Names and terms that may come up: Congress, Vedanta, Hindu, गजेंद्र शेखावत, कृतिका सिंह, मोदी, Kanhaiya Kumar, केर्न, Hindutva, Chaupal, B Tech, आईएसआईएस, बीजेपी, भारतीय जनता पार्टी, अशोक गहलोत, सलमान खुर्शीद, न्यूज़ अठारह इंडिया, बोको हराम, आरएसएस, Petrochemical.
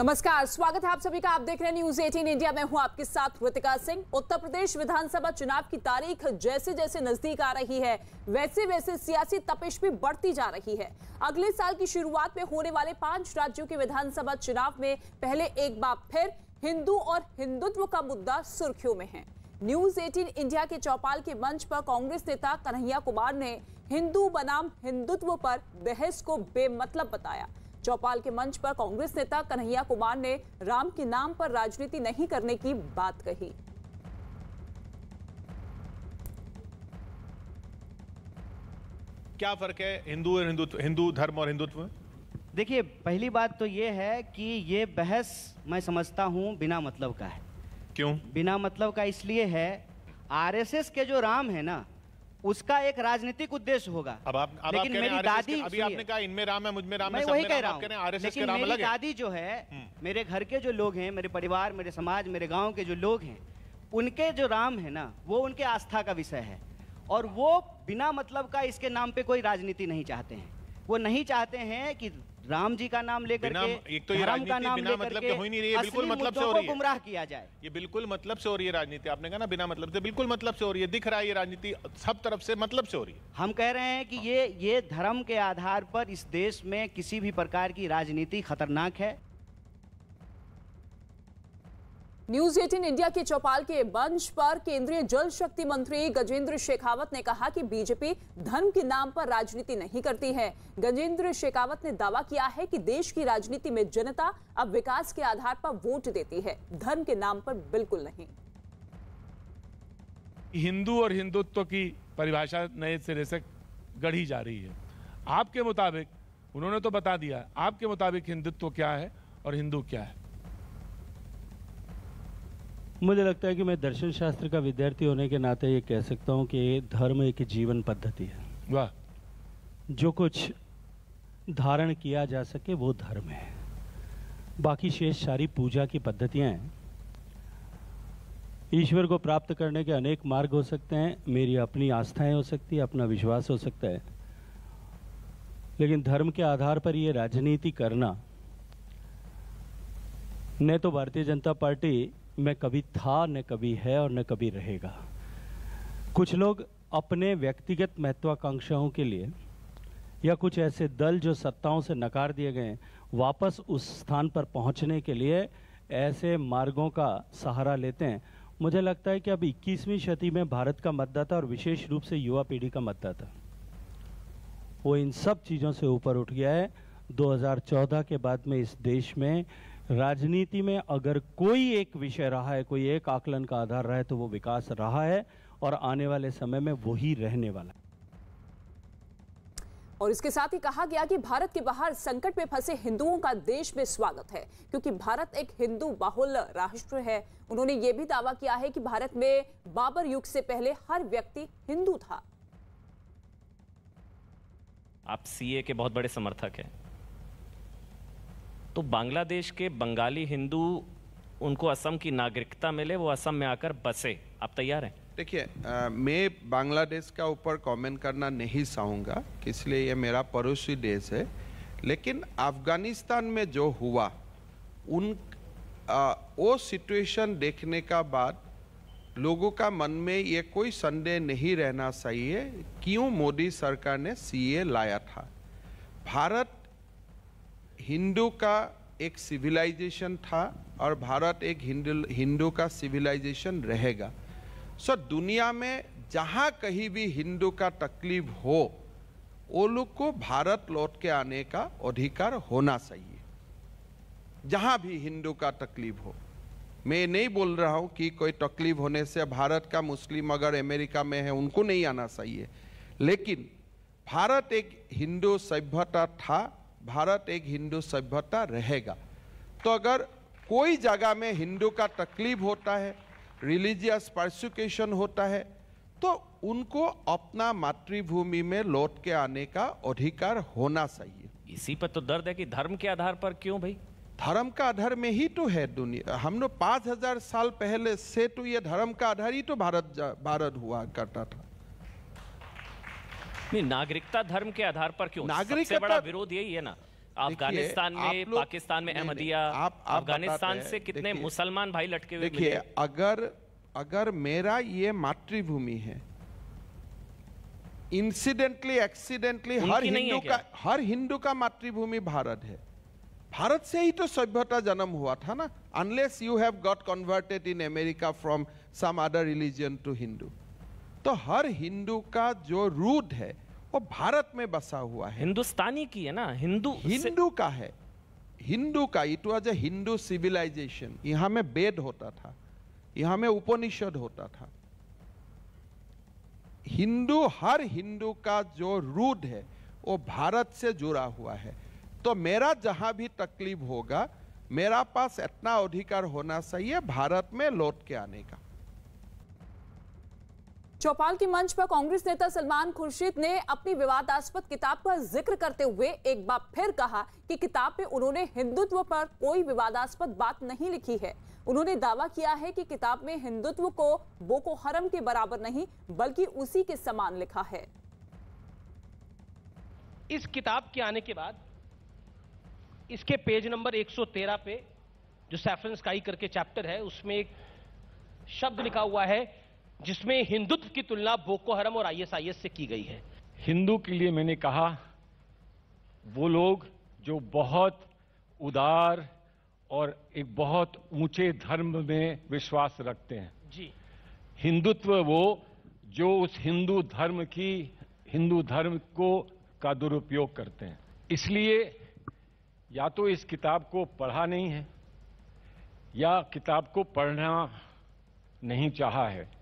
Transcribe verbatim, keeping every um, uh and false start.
नमस्कार, स्वागत है आप सभी का। आप देख रहे हैं न्यूज़ अठारह इंडिया, मैं हूं आपके साथ कृतिका सिंह। उत्तर प्रदेश विधानसभा चुनाव की तारीख जैसे जैसे नजदीक आ रही है वैसे वैसे सियासी तपिश भी बढ़ती जा रही है। अगले साल की शुरुआत में होने वाले पांच राज्यों के विधानसभा चुनाव में पहले एक बार फिर हिंदू और हिंदुत्व का मुद्दा सुर्खियों में है। न्यूज़ अठारह इंडिया के चौपाल के मंच पर कांग्रेस नेता कन्हैया कुमार ने हिंदू बनाम हिंदुत्व पर बहस को बेमतलब बताया। चौपाल के मंच पर कांग्रेस नेता कन्हैया कुमार ने राम के नाम पर राजनीति नहीं करने की बात कही। क्या फर्क है हिंदू और हिंदुत्व, हिंदू धर्म और हिंदुत्व? देखिए, पहली बात तो यह है कि ये बहस मैं समझता हूं बिना मतलब का है। क्यों बिना मतलब का? इसलिए है, आरएसएस के जो राम है ना, उसका एक राजनीतिक उद्देश्य होगा। अब आप, अब लेकिन आप मेरी दादी, अभी आपने कहा इनमें राम है, मुझमें राम है, सब में राम, आप कह रहे हैं आरएसएस के राम अलग है। लेकिन मेरी दादी जो है, मेरे घर के जो लोग हैं, मेरे परिवार, मेरे समाज, मेरे गांव के जो लोग हैं, उनके जो राम है ना, वो उनके आस्था का विषय है और वो बिना मतलब का इसके नाम पे कोई राजनीति नहीं चाहते हैं। वो नहीं चाहते हैं कि राम जी का नाम लेकर के, तो धर्म का नाम लेकर के असली मुद्दों को गुमराह किया जाए। ये बिल्कुल मतलब से हो रही है राजनीति। आपने कहा ना बिना मतलब से, बिल्कुल मतलब से हो रही है। दिख रहा है ये राजनीति सब तरफ से मतलब से हो रही है। हम कह रहे हैं कि ये ये धर्म के आधार पर इस देश में किसी भी प्रकार की राजनीति खतरनाक है। न्यूज़ अठारह इंडिया के चौपाल के मंच पर केंद्रीय जल शक्ति मंत्री गजेंद्र शेखावत ने कहा कि बीजेपी धर्म के नाम पर राजनीति नहीं करती है। गजेंद्र शेखावत ने दावा किया है कि देश की राजनीति में जनता अब विकास के आधार पर वोट देती है, धर्म के नाम पर बिल्कुल नहीं। हिंदू और हिंदुत्व की परिभाषा नए सिरे से गढ़ी जा रही है। आपके मुताबिक, उन्होंने तो बता दिया, आपके मुताबिक हिंदुत्व क्या है और हिंदू क्या है? मुझे लगता है कि मैं दर्शन शास्त्र का विद्यार्थी होने के नाते ये कह सकता हूँ कि धर्म एक जीवन पद्धति है। वाह! जो कुछ धारण किया जा सके वो धर्म है, बाकी शेष सारी पूजा की पद्धतियाँ हैं। ईश्वर को प्राप्त करने के अनेक मार्ग हो सकते हैं, मेरी अपनी आस्थाएं हो सकती है, अपना विश्वास हो सकता है, लेकिन धर्म के आधार पर ये राजनीति करना न तो भारतीय जनता पार्टी मैं कभी था, न कभी है और न कभी रहेगा। कुछ लोग अपने व्यक्तिगत महत्वाकांक्षाओं के लिए या कुछ ऐसे दल जो सत्ताओं से नकार दिए गए वापस उस स्थान पर पहुंचने के लिए ऐसे मार्गों का सहारा लेते हैं। मुझे लगता है कि अब इक्कीसवीं शती में भारत का मतदाता और विशेष रूप से युवा पीढ़ी का मतदाता वो इन सब चीज़ों से ऊपर उठ गया है। दो हज़ार चौदह के बाद में इस देश में राजनीति में अगर कोई एक विषय रहा है, कोई एक आकलन का आधार रहा है, तो वो विकास रहा है और आने वाले समय में वही रहने वाला है। और इसके साथ ही कहा गया कि भारत के बाहर संकट में फंसे हिंदुओं का देश में स्वागत है, क्योंकि भारत एक हिंदू बहुल राष्ट्र है। उन्होंने ये भी दावा किया है कि भारत में बाबर युग से पहले हर व्यक्ति हिंदू था। आप सीए के बहुत बड़े समर्थक हैं, तो बांग्लादेश के बंगाली हिंदू, उनको असम की नागरिकता मिले, वो असम में आकर बसे, आप तैयार हैं? देखिए, मैं बांग्लादेश का ऊपर कमेंट करना नहीं चाहूँगा, इसलिए ये मेरा पड़ोसी देश है, लेकिन अफगानिस्तान में जो हुआ उन आ, वो सिचुएशन देखने का बाद लोगों का मन में ये कोई संदेह नहीं रहना चाहिए क्यों मोदी सरकार ने सीए लाया था। भारत हिंदू का एक सिविलाइजेशन था और भारत एक हिंदू हिंदू का सिविलाइजेशन रहेगा। सो so, दुनिया में जहाँ कहीं भी हिंदू का तकलीफ हो, वो लोग को भारत लौट के आने का अधिकार होना चाहिए, जहाँ भी हिंदू का तकलीफ हो। मैं नहीं बोल रहा हूँ कि कोई तकलीफ होने से भारत का मुस्लिम अगर अमेरिका में है उनको नहीं आना चाहिए, लेकिन भारत एक हिंदू सभ्यता था, भारत एक हिंदू सभ्यता रहेगा। तो अगर कोई जगह में हिंदू का तकलीफ होता है, रिलीजियस परसिक्यूशन होता है, तो उनको अपना मातृभूमि में लौट के आने का अधिकार होना चाहिए। इसी पर तो दर्द है कि धर्म के आधार पर क्यों? भाई, धर्म का आधार में ही तो है दुनिया। हम लोग पाँच हजार साल पहले से तो ये धर्म का आधार ही तो भारत भारत हुआ करता था। नहीं, नागरिकता धर्म के आधार पर क्यों? सबसे बड़ा विरोध यही है ना अफगानिस्तान में, पाकिस्तान में अहमदिया, अफगानिस्तान से कितने मुसलमान भाई लटके हुए। देखिए, अगर अगर मेरा ये मातृभूमि है, इंसिडेंटली एक्सीडेंटली हर हिंदू का हर हिंदू का मातृभूमि भारत है। भारत से ही तो सभ्यता जन्म हुआ था ना। Unless you have got converted in America from some other religion to Hindu, तो हर हिंदू का जो रूट है वो भारत में बसा हुआ है। हिंदुस्तानी की है ना, हिंदू हिंदू का है, हिंदू का। It was a Hindu civilisation. यहाँ में वेद होता था, यहाँ में उपनिषद होता था। हिंदू, हर हिंदू का जो रूट है वो भारत से जुड़ा हुआ है। तो मेरा जहाँ भी तकलीफ होगा, मेरा पास इतना अधिकार होना चाहिए भारत में लौट के आने का। चौपाल के मंच पर कांग्रेस नेता सलमान खुर्शीद ने अपनी विवादास्पद किताब का जिक्र करते हुए एक बार फिर कहा कि किताब में उन्होंने हिंदुत्व पर कोई विवादास्पद बात नहीं लिखी है। उन्होंने दावा किया है कि किताब में हिंदुत्व को बोको हराम के बराबर नहीं बल्कि उसी के समान लिखा है। इस किताब के आने के बाद इसके पेज नंबर एक सौ तेरह पे जो सैफरन स्काई करके चैप्टर है, उसमें एक शब्द लिखा हुआ है जिसमें हिंदुत्व की तुलना बोको हराम और आई एस आई एस से की गई है। हिंदू के लिए मैंने कहा वो लोग जो बहुत उदार और एक बहुत ऊंचे धर्म में विश्वास रखते हैं जी। हिंदुत्व वो जो उस हिंदू धर्म की हिंदू धर्म को का दुरुपयोग करते हैं। इसलिए या तो इस किताब को पढ़ा नहीं है या किताब को पढ़ना नहीं चाहा है।